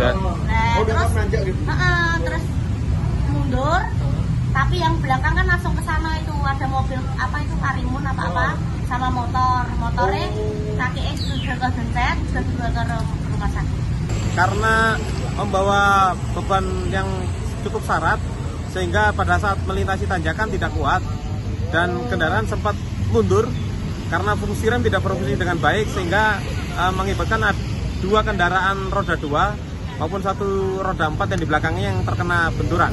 ya. Nah, terus nanjak gitu. Terus mundur. Tapi yang belakang kan langsung ke sana, itu ada mobil apa itu Karimun apa-apa sama motor. Motornya kakinya sudah kegencet, sudah dibawa ke rumah sakit. Karena membawa beban yang cukup syarat sehingga pada saat melintasi tanjakan tidak kuat dan kendaraan sempat mundur karena fungsi rem tidak berfungsi dengan baik sehingga mengakibatkan dua kendaraan roda 2 maupun satu roda 4 yang di belakangnya yang terkena benturan.